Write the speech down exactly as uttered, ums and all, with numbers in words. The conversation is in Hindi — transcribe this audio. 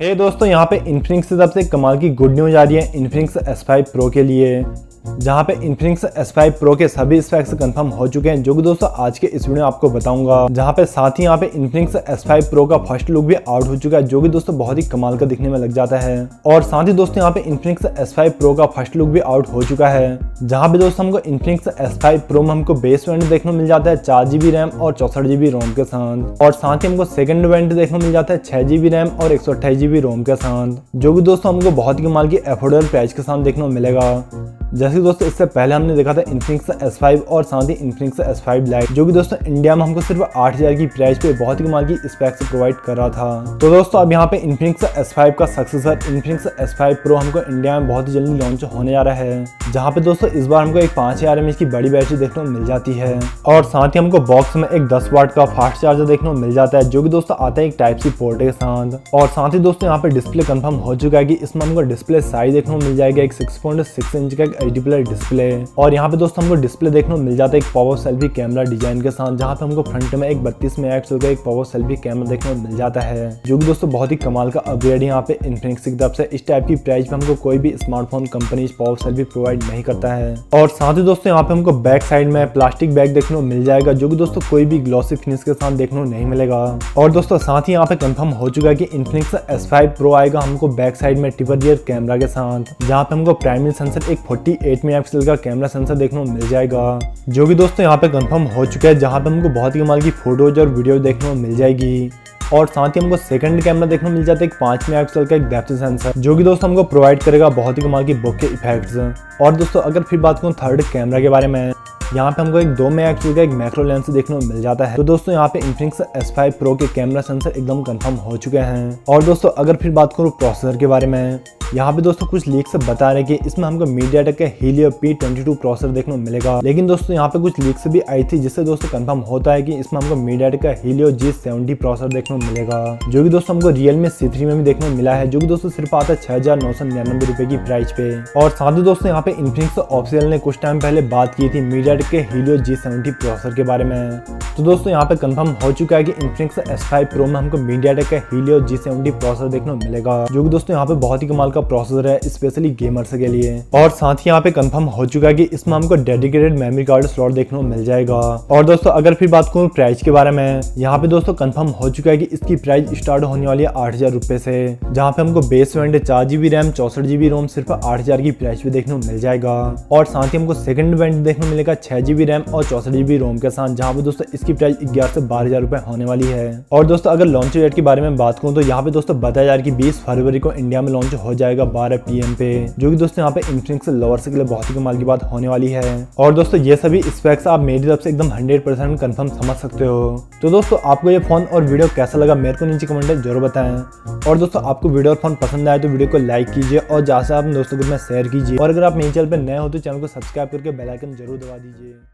हे hey दोस्तों, यहाँ पे इन्फिनिक्स से सबसे कमाल की गुड न्यूज आ रही है इन्फिनिक्स एस फाइव Pro के लिए, जहाँ पे इन्फिनिक्स एस फाइव Pro के सभी स्पेक्स कंफर्म हो चुके हैं, जो कि दोस्तों आज के इस वीडियो में आपको बताऊंगा। जहाँ पे साथ ही यहाँ पे इन्फिनिक्स एस फाइव Pro का फर्स्ट लुक भी आउट हो चुका है, जो कि दोस्तों बहुत ही कमाल का दिखने में लग जाता है। और साथ ही दोस्तों यहाँ पे इन्फिनिक्स एस फाइव Pro का फर्स्ट लुक भी आउट हो चुका है, जहाँ पे दोस्तों हमको इन्फिनिक्स एस फाइव Pro में हमको बेस वेरिएंट देखने को मिल जाता है चार जीबी रैम और चौसठ जीबी रोम के साथ। और साथ ही हमको सेकंड वेरिएंट देखने को मिल जाता है छह जीबी रैम और एक सौ अट्ठाईस जीबी रोम के साथ, जो भी दोस्तों हमको बहुत ही कमाल की अफोर्डेबल प्राइस के साथ देखने को मिलेगा। जैसे दोस्तों इससे पहले हमने देखा था इन्फिनिक्स एस फाइव और साथ ही इन्फिनिक्स एस फाइव लाइट, जो कि दोस्तों इंडिया में हमको सिर्फ आठ हज़ार की प्राइस पे बहुत ही कमाल की स्पेक्स प्रोवाइड कर रहा था। तो दोस्तों अब यहाँ पे इन्फिनिक्स एस फाइव का successor Infinix S five Pro हमको इंडिया में बहुत ही जल्दी लॉन्च होने जा रहा है, जहाँ पे दोस्तों इस बार हमको एक पाँच हजार एमएच की बड़ी बैटरी देखने को मिल जाती है। और साथ ही हमको बॉक्स में एक दस वाट का फास्ट चार्जर देखने को मिल जाता है, जो की दोस्तों आता है एक टाइप सी पोर्ट के साथ। और साथ ही दोस्तों यहाँ पे डिस्प्ले कन्फर्म हो चुका है कि इसमें हमको डिस्प्ले साइज देखने को मिल जाएगा एक सिक्स पॉइंट सिक्स इंच का एलईडी डिस्प्ले। और यहाँ पे दोस्तों हमको डिस्प्ले देखने को मिल जाता है एक पावर सेल्फी कैमरा डिजाइन के साथ, जहाँ पे हमको फ्रंट में एक बत्तीस मेगापिक्सल का एक पावर सेल्फी कैमरा देखने को मिल जाता है, जो कि दोस्तों बहुत ही कमाल का अपग्रेड यहाँ पे इन्फिनिक्स की तरफ से। इस टाइप की प्राइस में हमको कोई भी smartphone company power selfie provide नहीं करता है। और साथ ही दोस्तों यहाँ पे हमको बैक साइड में प्लास्टिक बैग देखने को मिल जाएगा, जो की दोस्तों कोई भी ग्लॉसी फिनिश के साथ देखने को नहीं मिलेगा। और दोस्तों साथ ही यहाँ पे कंफर्म हो चुका है की इन्फिनिक्स एस फाइव Pro आएगा हमको बैक साइड में ट्रिपल रियर कैमरा के साथ, जहाँ पे हमको प्राइमरी सेंसर एक अट्ठावन मेगापिक्सल का कैमरा सेंसर देखने को मिल जाएगा, जो कि दोस्तों यहाँ पे कंफर्म हो चुका है, जहाँ पे हमको बहुत ही कमाल की फोटोज और वीडियो देखने को मिल जाएगी। और साथ ही हमको सेकंड कैमरा देखने को मिल जाता है एक पाँच मेगापिक्सल का एक डेप्थ सेंसर, जो कि दोस्तों हमको प्रोवाइड करेगा बहुत ही कमाल की बokeh इफेक्ट्स। और दोस्तों अगर फिर बात करूँ थर्ड कैमरा के बारे में, यहाँ पे हमको एक दो मेगापिक्सल का एक मैक्रो लेंस देखने को मिल जाता है। तो दोस्तों यहाँ पे इन्फिनिक्स एस फाइव Pro के कैमरा सेंसर एकदम कंफर्म हो चुके हैं। और दोस्तों अगर फिर बात करूँ प्रोसेसर के बारे में, यहाँ पे दोस्तों कुछ लीक्स बता रहे हैं कि इसमें हमको मीडियाटेक का Helio P twenty two processor देखने को मिलेगा, लेकिन दोस्तों यहाँ पे कुछ लीक्स भी आई थी, जिससे दोस्तों कंफर्म होता है कि इसमें हमको मीडियाटेक का हीलियो जी सेवेंटी प्रोसेसर देखने को मिलेगा, जो कि दोस्तों हमको रियलमी सी थ्री में भी देखने को मिला है, जो कि दोस्तों सिर्फ आता है छह हजार नौ सौ निन्यानवे रुपए की प्राइस पे। और साथ ही दोस्तों यहाँ पे इन्फिनिक्स ऑफिशियल ने कुछ टाइम पहले बात की थी मीडियाटेक के हीलियो जी सेवेंटी प्रोसेसर के बारे में, तो दोस्तों यहाँ पे कंफर्म हो चुका है कि इन्फिनिक्स एस फाइव Pro में हमको मीडियाटेक का हीलियो जी सेवेंटी प्रोसेसर देखने को मिलेगा, जो कि दोस्तों यहाँ पे बहुत ही कमाल का प्रोसेसर है स्पेशली गेमर्स के लिए। और साथ ही यहाँ पे कंफर्म हो चुका है कि इसमें हमको डेडिकेटेड मेमोरी कार्ड स्लॉट देखने को मिल जाएगा। और दोस्तों अगर फिर बात करूँ प्राइस के बारे में, यहाँ पे दोस्तों कंफर्म हो चुका है कि इसकी प्राइस स्टार्ट होने वाली है आठ हजार रुपए से, जहाँ पे हमको बेस वेरिएंट चार जीबी रैम चौसठ जीबी रोम सिर्फ आठ हजार की प्राइस पे देखने को मिल जाएगा। और साथ ही हमको सेकंड वेरिएंट देखने को मिलेगा छह जीबी रैम और चौसठ जीबी रोम के साथ, जहाँ पे दोस्तों इसकी प्राइस ग्यारह से बारह हजार रुपए होने वाली है। और दोस्तों अगर लॉन्च डेट के बारे में बात करूँ, तो यहाँ पे दोस्तों बताया जा रहा है कि बीस फरवरी को इंडिया में लॉन्च हो जाएगा बारह पी एम पे, जो कि दोस्तों यहाँ पे इन्फिनिक्स लवर्स के लिए बहुत ही कमाल की बात होने वाली है। और दोस्तों ये सभी स्पेक्स आप मेरी तरफ से एकदम हंड्रेड परसेंट कंफर्म समझ सकते हो। तो दोस्तों आपको ये फोन और वीडियो कैसा लगा मेरे को नीचे कमेंट में जरूर बताएं। और दोस्तों आपको वीडियो और फोन पसंद आए तो वीडियो को लाइक कीजिए और जहाँ से आप दोस्तों के साथ शेयर कीजिए। और अगर आप मेरे चैनल पर नए हो तो चैनल को सब्सक्राइब करके बेल आइकन जरूर दबा दीजिए।